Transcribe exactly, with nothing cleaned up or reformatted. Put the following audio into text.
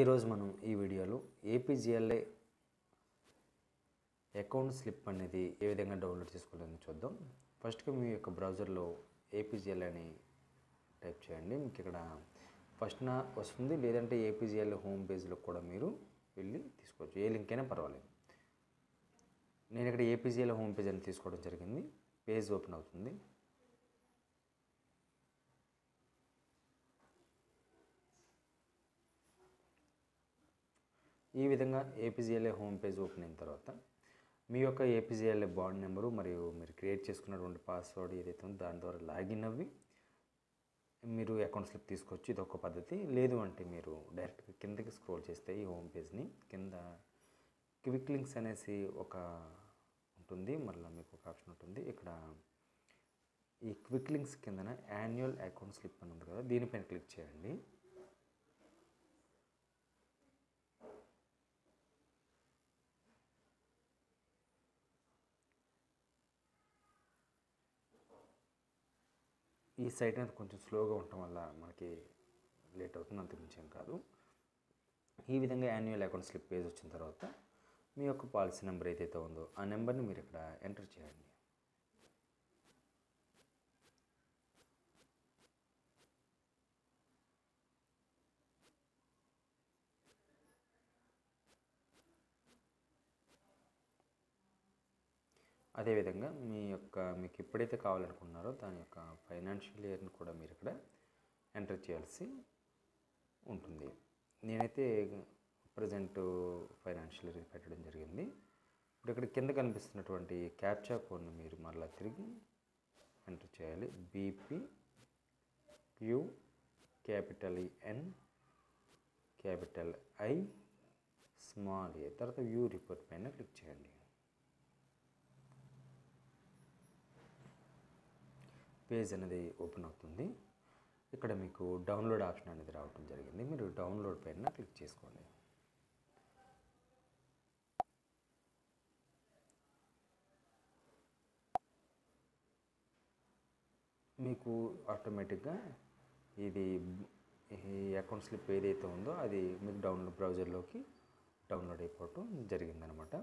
ఈరోజు మనం ఈ వీడియోలో ఏపీజీఎల్ఐ అకౌంట్ స్లిప్ అనేది ఏ విధంగా డౌన్లోడ్ చేసుకోవాలని చూద్దాం. ఫస్ట్గా మీ యొక్క బ్రౌజర్లో ఏపీజీఎల్ఐ అని టైప్ చేయండి. మీకు ఇక్కడ ఫస్ట్ నా వస్తుంది, లేదంటే ఏపీజీఎల్ఐ హోమ్ పేజ్లో కూడా మీరు వెళ్ళి తీసుకోవచ్చు, ఏ లింక్ అయినా పర్వాలేదు. నేను ఇక్కడ ఏపీజీఎల్ఐ హోమ్ పేజ్ అని తీసుకోవడం జరిగింది. పేజ్ ఓపెన్ అవుతుంది. ఈ విధంగా ఏపీజీఎల్ఐ హోమ్ పేజ్ ఓపెన్ అయిన తర్వాత మీ యొక్క ఏపీజీఎల్ఐ బాండ్ నెంబరు మరియు మీరు క్రియేట్ చేసుకున్నటువంటి పాస్వర్డ్ ఏదైతే ఉందో దాని ద్వారా లాగిన్ అవ్వి మీరు అకౌంట్ స్లిప్ తీసుకొచ్చి, ఇదొక పద్ధతి. లేదు అంటే మీరు డైరెక్ట్గా కిందకి స్క్రోల్ చేస్తే ఈ హోమ్ పేజ్ని కింద క్విక్ లింక్స్ అనేసి ఒక ఉంటుంది, మళ్ళీ మీకు ఒక ఆప్షన్ ఉంటుంది. ఇక్కడ ఈ క్విక్ లింక్స్ కిందన యాన్యువల్ అకౌంట్ స్లిప్ అని ఉంది కదా, దీనిపైన క్లిక్ చేయండి. ఈ సైట్ అనేది కొంచెం స్లోగా ఉండటం వల్ల మనకి లేట్ అవుతుంది, అంత మించి ఏం కాదు. ఈ విధంగా యాన్యువల్ అకౌంట్ స్లిప్ పేజ్ వచ్చిన తర్వాత మీ యొక్క పాలసీ నెంబర్ ఏదైతే ఉందో ఆ నెంబర్ని మీరు ఇక్కడ ఎంటర్ చేయండి. అదేవిధంగా మీ యొక్క మీకు ఎప్పుడైతే కావాలనుకుంటున్నారో దాని యొక్క ఫైనాన్షియల్ ఇయర్ని కూడా మీరు ఇక్కడ ఎంటర్ చేయాల్సి ఉంటుంది. నేనైతే ప్రజెంట్ ఫైనాన్షియల్ ఇయర్ పెట్టడం జరిగింది. ఇప్పుడు ఇక్కడ కింద కనిపిస్తున్నటువంటి క్యాప్చా కోడ్ని మీరు మరలా తిరిగి ఎంటర్ చేయాలి. BP Q capital N capital I small A, తర్వాత వ్యూ రిపోర్ట్ పైన క్లిక్ చేయండి. పేజ్ అనేది ఓపెన్ అవుతుంది. ఇక్కడ మీకు డౌన్లోడ్ ఆప్షన్ అనేది రావడం జరిగింది. మీరు డౌన్లోడ్ పైన క్లిక్ చేసుకోండి. మీకు ఆటోమేటిక్గా ఇది ఈ అకౌంట్ స్లిప్ ఏదైతే ఉందో అది మీకు డౌన్లోడ్ బ్రౌజర్లోకి డౌన్లోడ్ అయిపోవటం జరిగిందనమాట.